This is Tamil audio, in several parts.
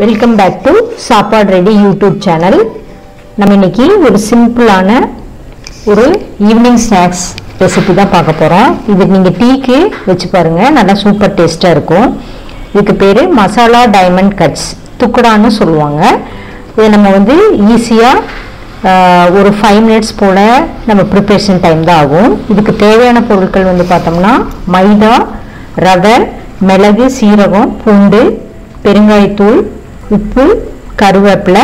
Welcome back to Sappadu Ready YouTube channel. நம்ம இன்னைக்கு ஒரு சிம்பிளான ஒரு ஈவினிங் ஸ்நாக்ஸ் ரெசிபி தான் பார்க்க போறோம். இது நீங்க டீக்கு வெச்சு பாருங்க, நல்லா சூப்பர் டேஸ்டா இருக்கும். இதுக்கு பேரு மசாலா டைமண்ட் கட்ஸ், துக்குடான்னு சொல்லுவாங்க. இது நம்ம வந்து ஈஸியா ஒரு 5 minutes போல நம்ம preparation time தான் ஆகும். இதுக்கு தேவையான பொருட்கள் வந்து பார்த்தோம்னா மைதா, ரவை, மிளகு, சீரகம், பூண்டு, பெருங்காயத்தூள், உப்பு, கருவேப்பிலை,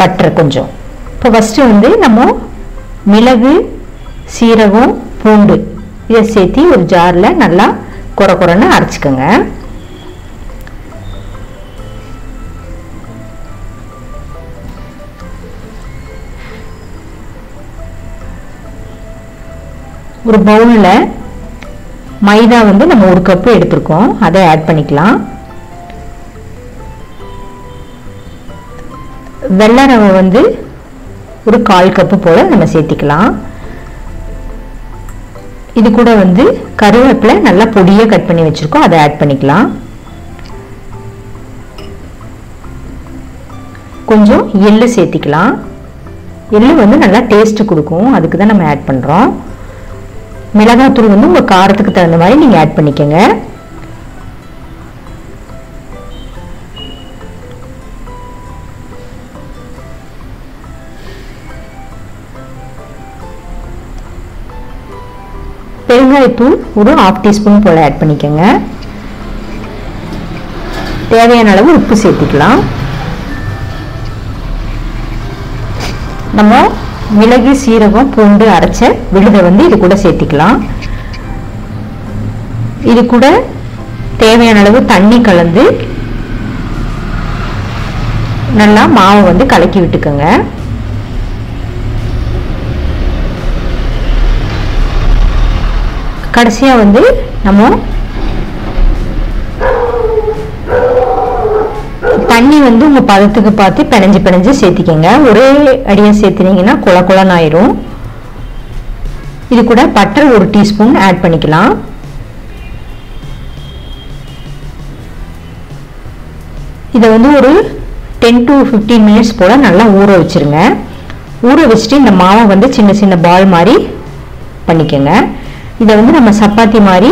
பட்டர் கொஞ்சம். இப்போ ஃபர்ஸ்ட் வந்து நம்ம மிளகு, சீரகம், பூண்டு இதை சேர்த்து ஒரு ஜார்ல நல்லா கொரகொரன்னு அரைச்சுக்கோங்க. ஒரு பவுல்ல மைதா வந்து நம்ம ஒரு கப் எடுத்துக்கோம், அதை ஆட் பண்ணிக்கலாம். வெள்ளை ரவை வந்து ஒரு 1/4 கப் போல நம்ம சேர்த்துக்கலாம். இது கூட வந்து கருவேப்பிலை நல்லா பொடியா கட் பண்ணி வச்சிருக்கோம், அதை ஆட் பண்ணிக்கலாம். கொஞ்சம் எள்ளு சேர்த்துக்கலாம். எள்ளு வந்து நல்லா டேஸ்ட் கொடுக்கும், அதுக்கு தான் நம்ம ஆட் பண்றோம். மிளகாய்த்தூள் வந்து உங்க காரத்துக்கு தகுந்த மாதிரி நீங்க ஆட் பண்ணிக்கங்க. பெருங்காயத்தூள் ஒரு 1/2 டீஸ்பூன் போல ஆட் பண்ணிக்கங்க. தேவையான அளவு உப்பு சேர்த்துக்கலாம். நம்ம மிளகு, சீரகம், பூண்டு அரைச்ச விழுதை வந்து இது கூட சேர்த்துக்கலாம். இது கூட தேவையான அளவு தண்ணி கலந்து நல்லா மாவு வந்து கலக்கி விட்டுக்கோங்க. கடைசியா வந்து நம்ம தண்ணி வந்து உங்க பதத்துக்கு பார்த்து பிணைஞ்சு பிணைஞ்சு சேர்த்திக்கங்க. ஒரே அடியா சேர்த்தினீங்கன்னா குள குளன் ஆயிரும். இது கூட பட்டர் ஒரு டீஸ்பூன் ஆட் பண்ணிக்கலாம். இதை வந்து ஒரு 10 to 15 மினிட்ஸ் போல நல்லா ஊற வச்சிருங்க. ஊற வச்சுட்டு இந்த மாவை வந்து சின்ன சின்ன பால் மாதிரி பண்ணிக்கோங்க. இதை வந்து நம்ம சப்பாத்தி மாதிரி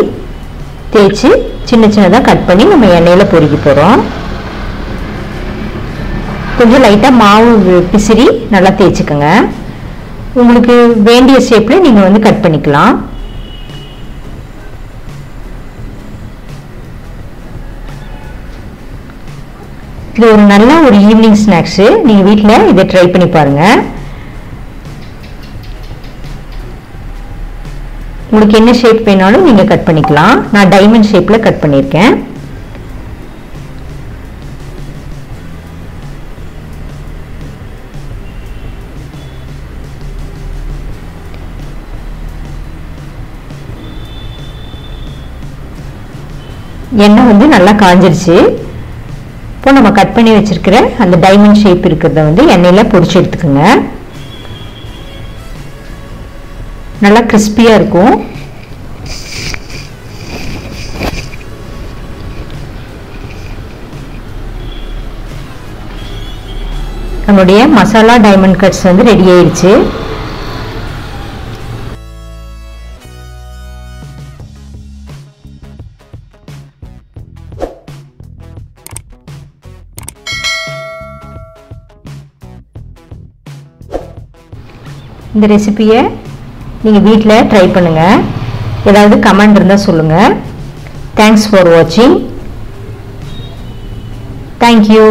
தேய்ச்சி சின்ன சின்னதாக கட் பண்ணி நம்ம எண்ணெயில் பொறிக்க போகிறோம். கொஞ்சம் லைட்டாக மாவு பிசிறி நல்லா தேய்ச்சிக்கோங்க. உங்களுக்கு வேண்டிய ஷேப்பில் நீங்கள் வந்து கட் பண்ணிக்கலாம். இது ஒரு நல்ல ஒரு ஈவினிங் ஸ்நாக்ஸு, நீங்கள் வீட்டில் இதை ட்ரை பண்ணி பாருங்கள். உங்களுக்கு என்ன ஷேப் வேணாலும் நீங்கள் கட் பண்ணிக்கலாம். நான் டைமண்ட் ஷேப்பில் கட் பண்ணியிருக்கேன். எண்ணெய் வந்து நல்லா காஞ்சிருச்சு. இப்போ நம்ம கட் பண்ணி வச்சிருக்கிற அந்த டைமண்ட் ஷேப் இருக்கிறத வந்து எண்ணெயில் பொரிச்சு எடுத்துக்கோங்க. நல்லா கிறிஸ்பியாக இருக்கும். நம்மளுடைய மசாலா டைமண்ட் கட்ஸ் வந்து ரெடி ஆயிடுச்சு. இந்த ரெசிபியை நீங்கள் வீட்டில் ட்ரை பண்ணுங்கள். ஏதாவது கமெண்ட் இருந்தால் சொல்லுங்கள். தேங்க்ஸ் ஃபார் வாட்சிங். தேங்க்யூ.